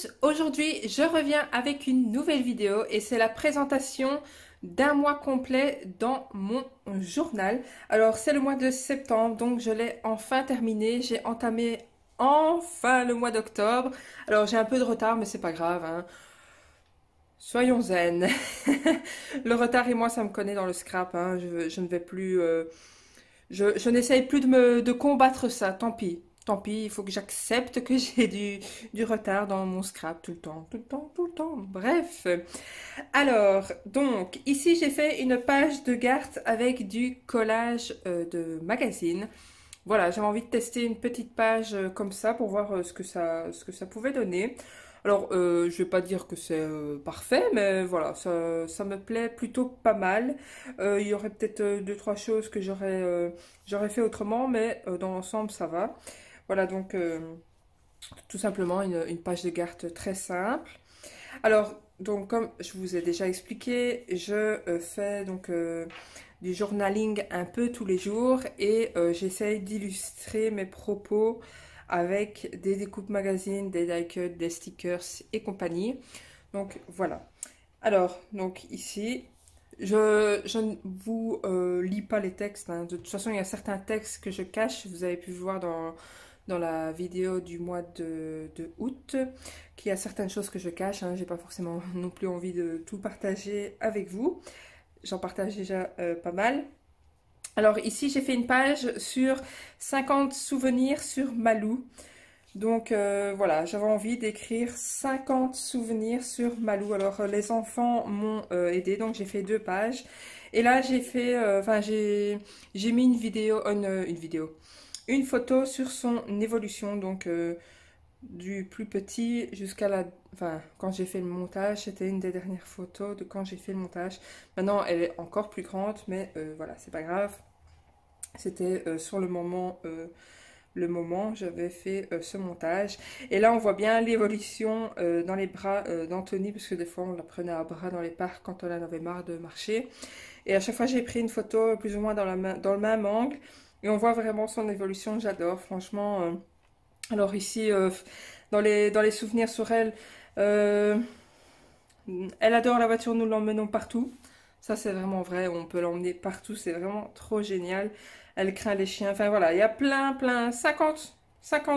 tous, aujourd'hui je reviens avec une nouvelle vidéo et c'est la présentation d'un mois complet dans mon journal. Alors c'est le mois de septembre, donc je l'ai enfin terminé, j'ai entamé enfin le mois d'octobre. Alors j'ai un peu de retard mais c'est pas grave, hein. Soyons zen. Le retard et moi ça me connaît dans le scrap, hein. Je ne vais plus... Je n'essaye plus de combattre ça, tant pis. Tant pis, il faut que j'accepte que j'ai du retard dans mon scrap tout le temps, tout le temps, tout le temps. Bref. Alors, donc, ici, j'ai fait une page de Garth avec du collage de magazine. Voilà, j'avais envie de tester une petite page comme ça pour voir ce que ça pouvait donner. Alors, je ne vais pas dire que c'est parfait, mais voilà, ça me plaît plutôt pas mal. Il y aurait peut-être 2-3 choses que j'aurais fait autrement, mais dans l'ensemble, ça va. Voilà, donc, tout simplement, une page de Garth très simple. Alors, donc, comme je vous ai déjà expliqué, je fais donc du journaling un peu tous les jours et j'essaye d'illustrer mes propos avec des découpes magazines, des die-cuts, des stickers et compagnie. Donc voilà. Alors, donc ici, je ne vous lis pas les textes, hein. De toute façon, il y a certains textes que je cache. Vous avez pu voir dans la vidéo du mois de août qu'il y a certaines choses que je cache, hein. J'ai pas forcément non plus envie de tout partager avec vous. J'en partage déjà pas mal. Alors ici, j'ai fait une page sur 50 souvenirs sur Malou. Donc voilà, j'avais envie d'écrire 50 souvenirs sur Malou. Alors les enfants m'ont aidé, donc j'ai fait 2 pages. Et là, j'ai fait, j'ai mis une photo sur son évolution. Donc du plus petit jusqu'à la... Enfin, quand j'ai fait le montage, c'était une des dernières photos de quand j'ai fait le montage. Maintenant, elle est encore plus grande, mais voilà, c'est pas grave. C'était sur le moment, j'avais fait ce montage. Et là, on voit bien l'évolution dans les bras d'Anthony, parce que des fois, on la prenait à bras dans les parcs quand on en avait marre de marcher. Et à chaque fois, j'ai pris une photo plus ou moins dans le même angle. Et on voit vraiment son évolution, j'adore, franchement. Alors ici, dans les souvenirs sur elle, elle adore la voiture, nous l'emmenons partout. Ça c'est vraiment vrai, on peut l'emmener partout, c'est vraiment trop génial. Elle craint les chiens, enfin voilà, il y a plein, 50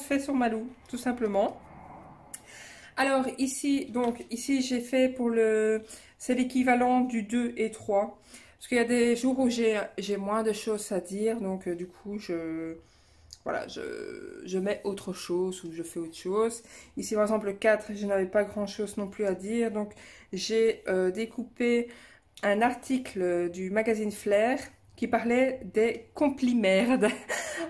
faits sur Malou, tout simplement. Alors ici, donc ici j'ai fait pour le... C'est l'équivalent du 2 et 3. Parce qu'il y a des jours où j'ai moins de choses à dire, donc du coup je... Voilà, je mets autre chose ou je fais autre chose. Ici, par exemple, le 4, je n'avais pas grand-chose non plus à dire. Donc, j'ai découpé un article du magazine Flair qui parlait des complimerdes.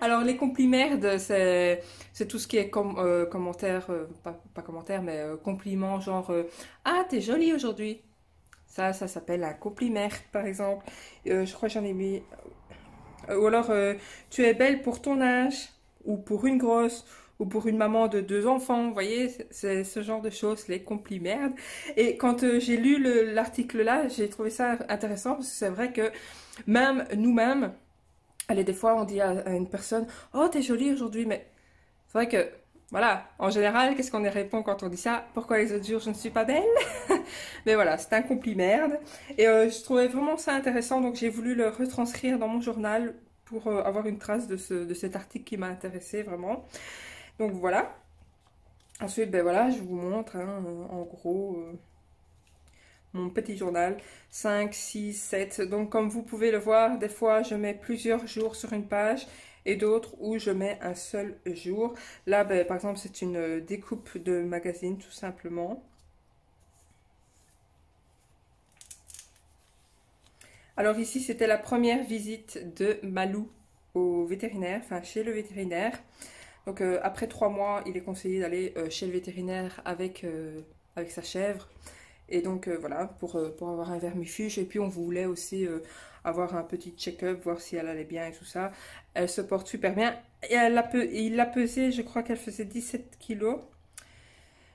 Alors, les complimerdes, c'est tout ce qui est commentaire, pas commentaire, mais compliment, genre « Ah, t'es jolie aujourd'hui !» Ça s'appelle un complimerde, par exemple. Je crois que j'en ai mis... Ou alors, tu es belle pour ton âge, ou pour une grosse, ou pour une maman de 2 enfants. Vous voyez, c'est ce genre de choses, les complimerdes. Et quand j'ai lu l'article là, j'ai trouvé ça intéressant, parce que c'est vrai que même nous-mêmes, allez, des fois, on dit à une personne « Oh, t'es jolie aujourd'hui », mais c'est vrai que, voilà, en général, qu'est-ce qu'on y répond quand on dit ça? Pourquoi les autres jours, je ne suis pas belle? Mais voilà, c'est un complimerde. Et je trouvais vraiment ça intéressant, donc j'ai voulu le retranscrire dans mon journal pour avoir une trace de cet article qui m'a intéressée vraiment. Donc voilà. Ensuite, ben voilà, je vous montre, hein, en gros, mon petit journal. 5, 6, 7. Donc comme vous pouvez le voir, des fois, je mets plusieurs jours sur une page. Et d'autres où je mets un seul jour. Là, ben, par exemple, c'est une découpe de magazine, tout simplement. Alors ici, c'était la première visite de Malou au vétérinaire, enfin chez le vétérinaire. Donc après 3 mois, il est conseillé d'aller chez le vétérinaire avec sa chèvre. Et donc voilà, pour avoir un vermifuge. Et puis on voulait aussi avoir un petit check-up, voir si elle allait bien et tout ça. Elle se porte super bien. Et il l'a pesée, je crois qu'elle faisait 17 kilos.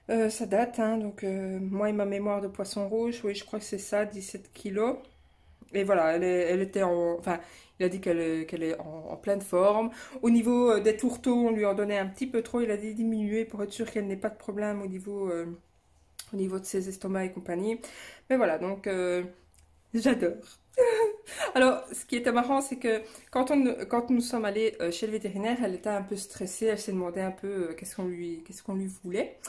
Ça date, hein, donc moi et ma mémoire de poisson rouge, oui je crois que c'est ça, 17 kilos. Et voilà, elle était en... Enfin, il a dit qu'elle est en pleine forme. Au niveau des tourteaux, on lui en donnait un petit peu trop. Il a dit diminuer pour être sûr qu'elle n'ait pas de problème au niveau de ses estomacs et compagnie. Mais voilà, donc j'adore. Alors, ce qui était marrant, c'est que quand nous sommes allés chez le vétérinaire, elle était un peu stressée. Elle s'est demandé un peu qu'est-ce qu'on lui voulait.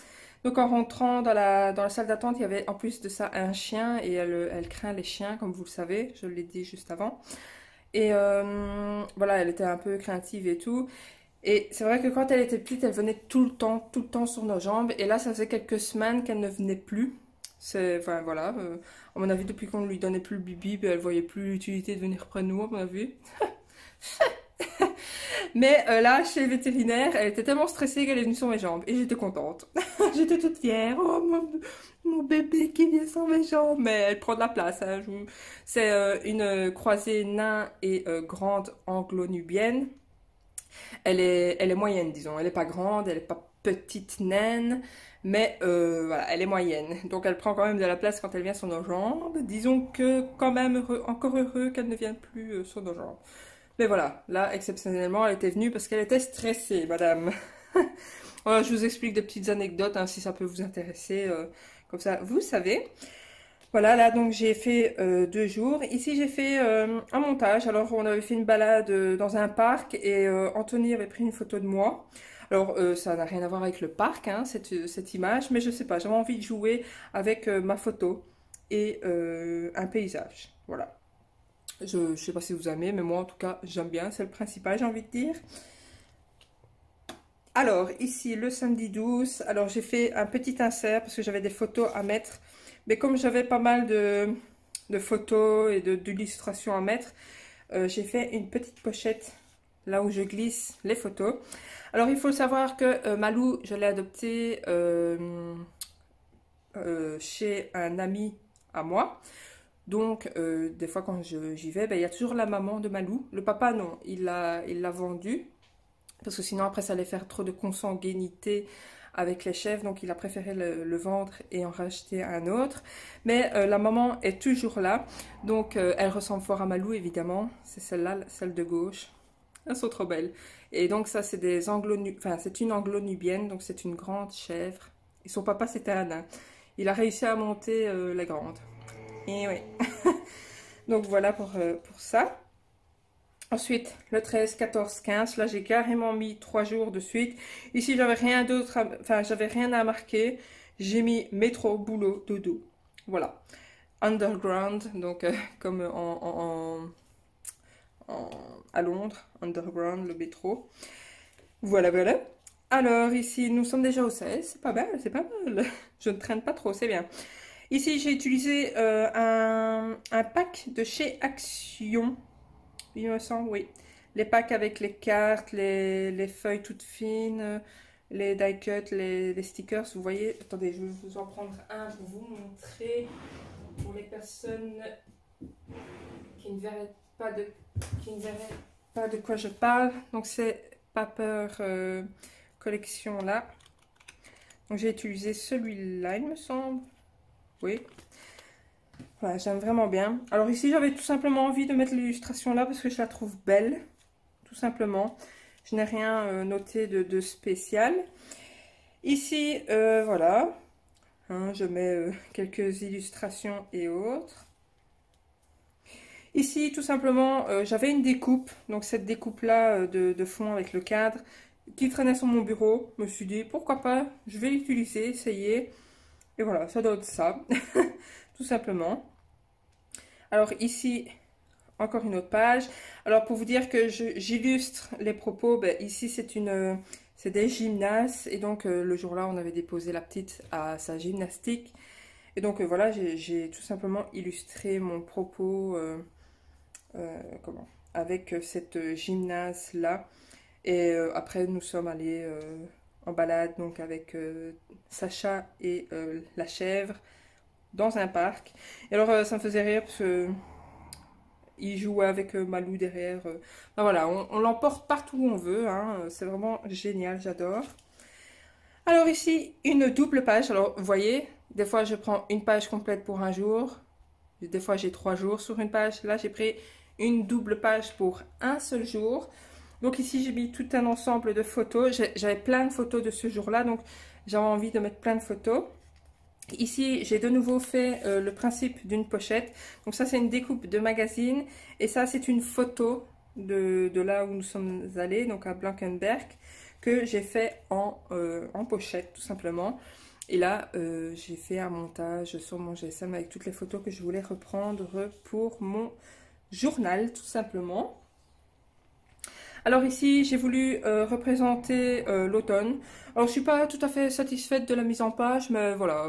Donc en rentrant dans la salle d'attente, il y avait en plus de ça un chien, et elle craint les chiens, comme vous le savez, je l'ai dit juste avant. Et voilà, elle était un peu craintive et tout. Et c'est vrai que quand elle était petite, elle venait tout le temps sur nos jambes. Et là, ça faisait quelques semaines qu'elle ne venait plus. Enfin voilà, à mon avis, depuis qu'on ne lui donnait plus le bibi, elle ne voyait plus l'utilité de venir près de nous, à mon avis. Mais là, chez le vétérinaire, elle était tellement stressée qu'elle est venue sur mes jambes. Et j'étais contente. J'étais toute fière. Oh, mon bébé qui vient sur mes jambes. Mais elle prend de la place. Hein. C'est une croisée nain et grande anglo-nubienne. Elle est moyenne, disons. Elle n'est pas grande, elle n'est pas petite naine. Mais voilà, elle est moyenne. Donc elle prend quand même de la place quand elle vient sur nos jambes. Disons que quand même encore heureux qu'elle ne vienne plus sur nos jambes. Mais voilà, là, exceptionnellement, elle était venue parce qu'elle était stressée, madame. Voilà, je vous explique des petites anecdotes, hein, si ça peut vous intéresser. Comme ça, vous savez. Voilà, là, donc, j'ai fait 2 jours. Ici, j'ai fait un montage. Alors, on avait fait une balade dans un parc et Anthony avait pris une photo de moi. Alors, ça n'a rien à voir avec le parc, hein, cette image. Mais je sais pas, j'avais envie de jouer avec ma photo et un paysage. Voilà. Je sais pas si vous aimez, mais moi en tout cas j'aime bien, c'est le principal, j'ai envie de dire. Alors ici le samedi 12, alors j'ai fait un petit insert parce que j'avais des photos à mettre, mais comme j'avais pas mal de photos et d'illustrations à mettre, j'ai fait une petite pochette là où je glisse les photos. Alors il faut savoir que Malou, je l'ai adoptée chez un ami à moi. Donc, des fois quand j'y vais, ben, y a toujours la maman de Malou. Le papa, non, il l'a vendu. Parce que sinon, après, ça allait faire trop de consanguinité avec les chèvres. Donc, il a préféré le vendre et en racheter un autre. Mais la maman est toujours là. Donc, elle ressemble fort à Malou, évidemment. C'est celle-là, celle de gauche. Elles sont trop belles. Et donc, ça, c'est des c'est une anglo-nubienne. Donc, c'est une grande chèvre. Et son papa, c'était un nain. Il a réussi à monter la grande. Et oui. Donc voilà pour ça. Ensuite, le 13, 14, 15. Là, j'ai carrément mis 3 jours de suite. Ici, j'avais rien d'autre. Enfin, j'avais rien à marquer. J'ai mis métro, boulot, dodo. Voilà. Underground. Donc, comme à Londres. Underground, le métro. Voilà, voilà. Alors, ici, nous sommes déjà au 16. C'est pas mal, c'est pas mal. Je ne traîne pas trop, c'est bien. Ici, j'ai utilisé un pack de chez Action, il me semble, oui. Les packs avec les cartes, les feuilles toutes fines, les die-cuts, les stickers, vous voyez. Attendez, je vais vous en prendre un pour vous montrer, pour les personnes qui ne verraient pas de quoi je parle. Donc, c'est Paper Collection, là. Donc, j'ai utilisé celui-là, il me semble. Oui, voilà, j'aime vraiment bien. Alors ici, j'avais tout simplement envie de mettre l'illustration là parce que je la trouve belle, tout simplement. Je n'ai rien noté de spécial. Ici, voilà, hein, je mets quelques illustrations et autres. Ici, tout simplement, j'avais une découpe. Donc cette découpe-là de fond avec le cadre qui traînait sur mon bureau. Je me suis dit, pourquoi pas, je vais l'utiliser, essayer. Et voilà, ça doit être ça, tout simplement. Alors ici, encore une autre page. Alors pour vous dire que j'illustre les propos, ben ici c'est des gymnases. Et donc le jour-là, on avait déposé la petite à sa gymnastique. Et donc voilà, j'ai tout simplement illustré mon propos avec cette gymnase-là. Et après, nous sommes allés... en balade donc avec Sacha et la chèvre dans un parc. Et alors ça me faisait rire parce qu'il jouait avec Malou derrière. Ben voilà, on l'emporte partout où on veut, hein. C'est vraiment génial, j'adore. Alors ici, une double page. Alors vous voyez, des fois je prends une page complète pour un jour, Des fois, j'ai 3 jours sur une page. Là, j'ai pris une double page pour un seul jour. Donc ici, j'ai mis tout un ensemble de photos. J'avais plein de photos de ce jour-là, donc j'avais envie de mettre plein de photos. Ici, j'ai de nouveau fait le principe d'une pochette. Donc ça, c'est une découpe de magazine. Et ça, c'est une photo de là où nous sommes allés, donc à Blankenberg, que j'ai fait en pochette, tout simplement. Et là, j'ai fait un montage sur mon GSM avec toutes les photos que je voulais reprendre pour mon journal, tout simplement. Alors ici, j'ai voulu représenter l'automne. Alors, je suis pas tout à fait satisfaite de la mise en page, mais voilà,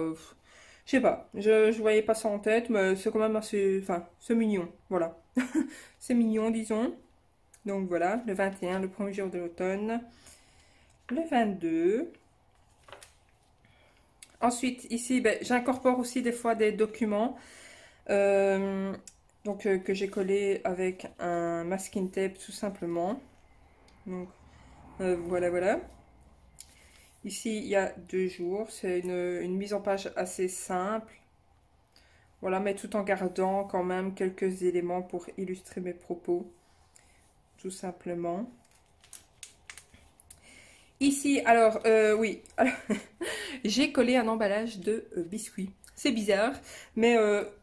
je sais pas. Je voyais pas ça en tête, mais c'est quand même assez... Enfin, c'est mignon, voilà. C'est mignon, disons. Donc voilà, le 21, le premier jour de l'automne. Le 22... Ensuite, ici, ben, j'incorpore aussi des fois des documents donc, que j'ai collés avec un masking tape, tout simplement. Donc, voilà, voilà. Ici, il y a 2 jours. C'est une mise en page assez simple. Voilà, mais tout en gardant quand même quelques éléments pour illustrer mes propos, tout simplement. Ici, alors, oui, j'ai collé un emballage de biscuits. C'est bizarre, mais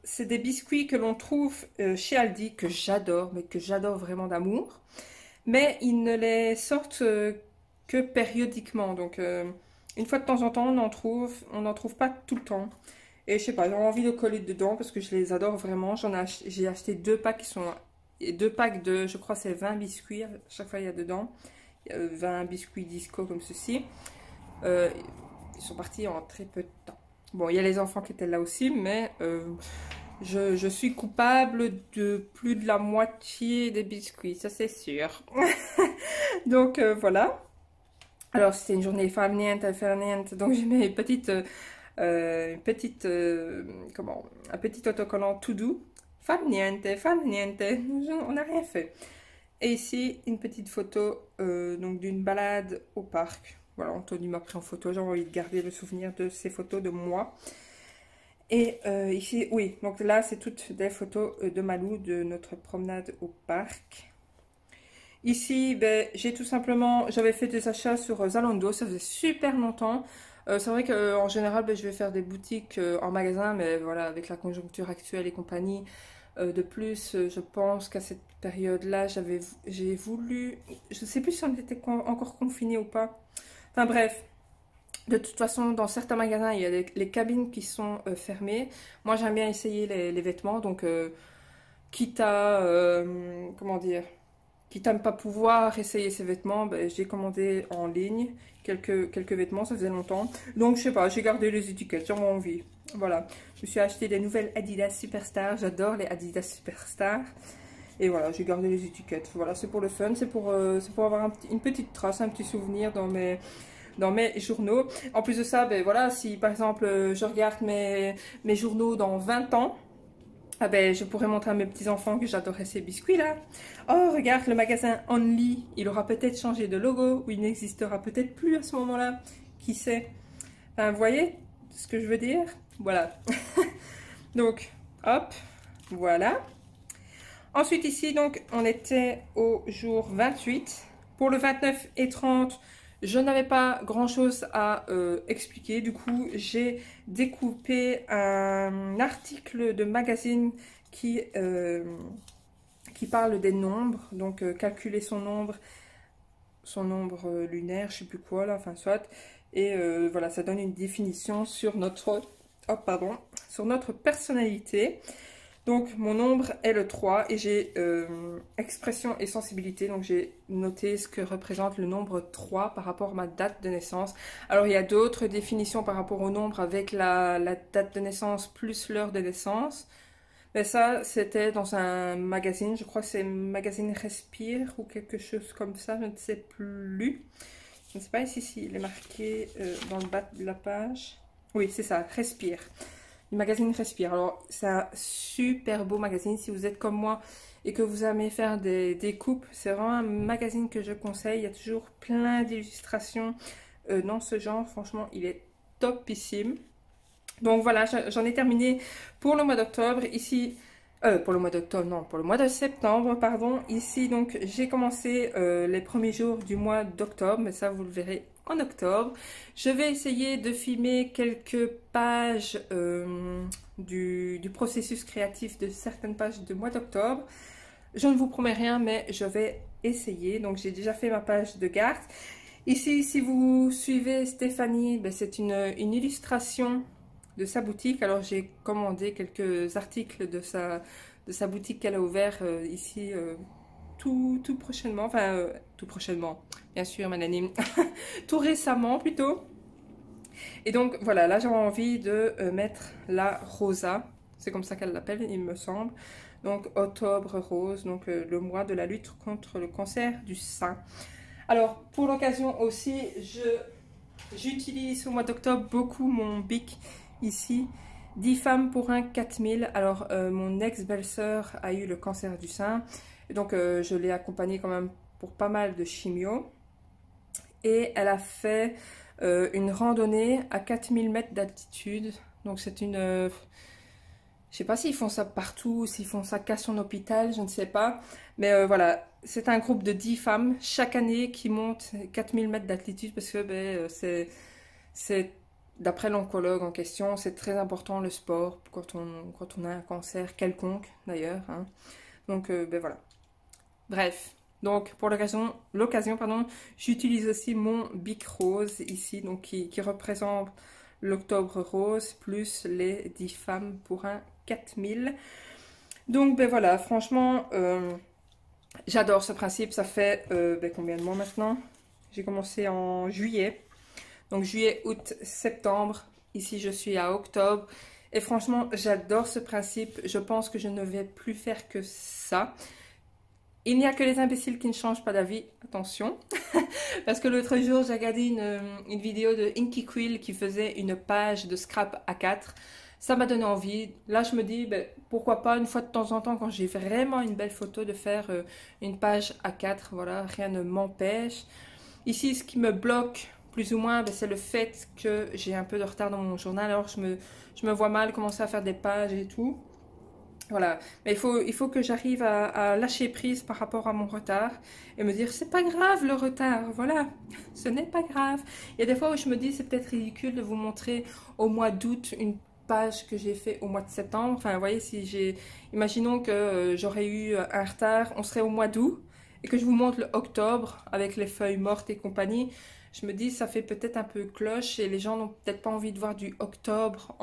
c'est des biscuits que l'on trouve chez Aldi, que j'adore, mais que j'adore vraiment d'amour. Mais ils ne les sortent que périodiquement. Donc, une fois de temps en temps, on n'en trouve pas tout le temps. Et je sais pas, j'ai envie de coller dedans parce que je les adore vraiment. J'ai acheté 2 packs qui sont... 2 packs de, je crois, c'est 20 biscuits. Chaque fois, il y a dedans. 20 biscuits disco comme ceci. Ils sont partis en très peu de temps. Bon, il y a les enfants qui étaient là aussi, mais je suis coupable de plus de la moitié des biscuits, ça c'est sûr. Donc voilà. Alors c'était une journée farniente, donc j'ai mis un petit autocollant tout doux. Farniente, on n'a rien fait. Et ici, une petite photo donc d'une balade au parc. Voilà, Anthony m'a pris en photo. J'ai envie de garder le souvenir de ces photos de moi. Et ici, oui, donc là, c'est toutes des photos de Malou, de notre promenade au parc. Ici, ben, j'ai tout simplement... J'avais fait des achats sur Zalando. Ça faisait super longtemps. C'est vrai qu'en général, ben, je vais faire des boutiques en magasin. Mais voilà, avec la conjoncture actuelle et compagnie... de plus, je pense qu'à cette période-là, j'ai voulu... Je ne sais plus si on était encore confinés ou pas. Enfin bref, de toute façon, dans certains magasins, il y a les cabines qui sont fermées. Moi, j'aime bien essayer les vêtements. Donc, quitte à... comment dire, quitte à ne pas pouvoir essayer ces vêtements, ben, j'ai commandé en ligne quelques vêtements. Ça faisait longtemps. Donc, je sais pas, j'ai gardé les étiquettes. J'ai envie. Voilà, je me suis acheté des nouvelles Adidas Superstar. J'adore les Adidas Superstar. Et voilà, j'ai gardé les étiquettes. Voilà, c'est pour le fun, c'est pour avoir une petite trace, un petit souvenir dans mes journaux. En plus de ça, ben voilà, si par exemple je regarde mes journaux dans 20 ans, ah ben, je pourrais montrer à mes petits-enfants que j'adorais ces biscuits-là. Oh, regarde, le magasin Only, il aura peut-être changé de logo ou il n'existera peut-être plus à ce moment-là. Qui sait? Enfin, vous voyez ce que je veux dire? Voilà. Donc, hop, voilà. Ensuite, ici, donc, on était au jour 28. Pour le 29 et 30, je n'avais pas grand-chose à expliquer. Du coup, j'ai découpé un article de magazine qui parle des nombres. Donc, calculer son nombre lunaire, je ne sais plus quoi, là, enfin, soit. Et voilà, ça donne une définition sur notre... Oh, pardon, sur notre personnalité. Donc mon nombre est le 3 et j'ai expression et sensibilité, donc j'ai noté ce que représente le nombre 3 par rapport à ma date de naissance. Alors il y a d'autres définitions par rapport au nombre avec la date de naissance plus l'heure de naissance, mais ça c'était dans un magazine, je crois que c'est magazine Respire ou quelque chose comme ça, je ne sais plus. Je ne sais pas ici s'il est marqué dans le bas de la page. Oui, c'est ça, Respire. Le magazine Respire. Alors, c'est un super beau magazine. Si vous êtes comme moi et que vous aimez faire des découpes, c'est vraiment un magazine que je conseille. Il y a toujours plein d'illustrations dans ce genre. Franchement, il est topissime. Donc voilà, j'en ai terminé pour le mois d'octobre. Ici, pour le mois d'octobre, non, pour le mois de septembre, pardon. Ici, donc, j'ai commencé les premiers jours du mois d'octobre, mais ça, vous le verrez en octobre. Je vais essayer de filmer quelques pages du processus créatif de certaines pages du mois d'octobre. Je ne vous promets rien, mais je vais essayer. Donc, j'ai déjà fait ma page de carte. Ici, si vous suivez Stéphanie, ben, c'est une illustration de sa boutique. Alors j'ai commandé quelques articles de sa boutique qu'elle a ouvert ici tout prochainement, enfin tout prochainement, bien sûr Mananime, tout récemment plutôt. Et donc voilà, là j'ai envie de mettre la rosa, c'est comme ça qu'elle l'appelle il me semble, donc octobre rose, donc le mois de la lutte contre le cancer du sein. Alors pour l'occasion aussi, j'utilise au mois d'octobre beaucoup mon BIC. Ici, 10 femmes pour un 4000. Alors, mon ex-belle-sœur a eu le cancer du sein. Et donc, je l'ai accompagnée quand même pour pas mal de chimio. Et elle a fait une randonnée à 4000 mètres d'altitude. Donc, c'est une... je sais pas s'ils font ça partout, s'ils font ça qu'à son hôpital, je ne sais pas. Mais voilà, c'est un groupe de 10 femmes chaque année qui montent 4000 mètres d'altitude parce que ben, c'est... D'après l'oncologue en question, c'est très important le sport quand on a un cancer quelconque d'ailleurs. Hein. Donc ben voilà. Bref, donc pour l'occasion, pardon, j'utilise aussi mon BIC rose ici, donc qui représente l'octobre rose plus les 10 femmes pour un 4000. Donc ben voilà, franchement, j'adore ce principe. Ça fait ben, combien de mois maintenant? J'ai commencé en juillet. Donc juillet, août, septembre, ici je suis à octobre. Et franchement, j'adore ce principe. Je pense que je ne vais plus faire que ça. Il n'y a que les imbéciles qui ne changent pas d'avis. Attention. Parce que l'autre jour, j'ai regardé une vidéo de Inky Quill qui faisait une page de scrap A4. Ça m'a donné envie. Là, je me dis, ben, pourquoi pas une fois de temps en temps, quand j'ai vraiment une belle photo, de faire une page A4. Voilà, rien ne m'empêche. Ici, ce qui me bloque... plus ou moins, ben c'est le fait que j'ai un peu de retard dans mon journal, alors je me vois mal commencer à faire des pages et tout. Voilà, mais il faut que j'arrive à lâcher prise par rapport à mon retard et me dire c'est pas grave le retard, voilà, ce n'est pas grave. Il y a des fois où je me dis c'est peut-être ridicule de vous montrer au mois d'août une page que j'ai fait au mois de septembre. Enfin, vous voyez, si j'ai, imaginons que j'aurais eu un retard, on serait au mois d'août et que je vous montre le octobre avec les feuilles mortes et compagnie. Je me dis, ça fait peut-être un peu cloche et les gens n'ont peut-être pas envie de voir du octobre,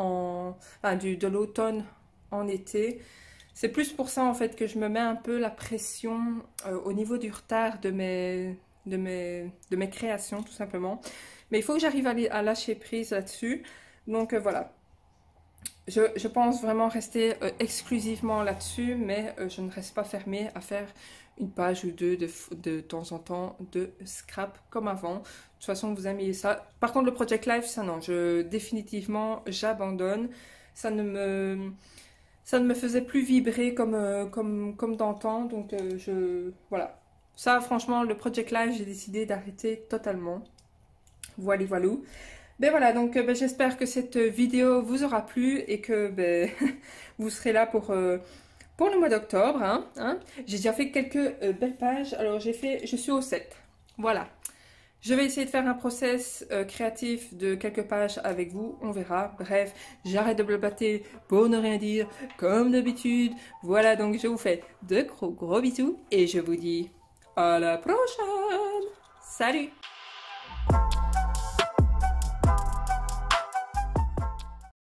de l'automne en été. C'est plus pour ça en fait que je me mets un peu la pression au niveau du retard de mes créations tout simplement. Mais il faut que j'arrive à lâcher prise là-dessus. Donc voilà, je pense vraiment rester exclusivement là-dessus, mais je ne reste pas fermée à faire une page ou deux de temps en temps de scrap comme avant. De toute façon, vous aimez ça. Par contre, le Project Life, ça non, définitivement, j'abandonne. Ça ne me faisait plus vibrer comme d'antan. Donc, voilà. Ça, franchement, le Project Life, j'ai décidé d'arrêter totalement. Voilà, voilà. Ben voilà, donc ben, j'espère que cette vidéo vous aura plu et que ben, vous serez là pour le mois d'octobre, hein. J'ai déjà fait quelques belles pages. Alors, je suis au 7. Voilà. Je vais essayer de faire un process créatif de quelques pages avec vous. On verra. Bref, j'arrête de blablater pour ne rien dire, comme d'habitude. Voilà, donc je vous fais de gros bisous et je vous dis à la prochaine. Salut!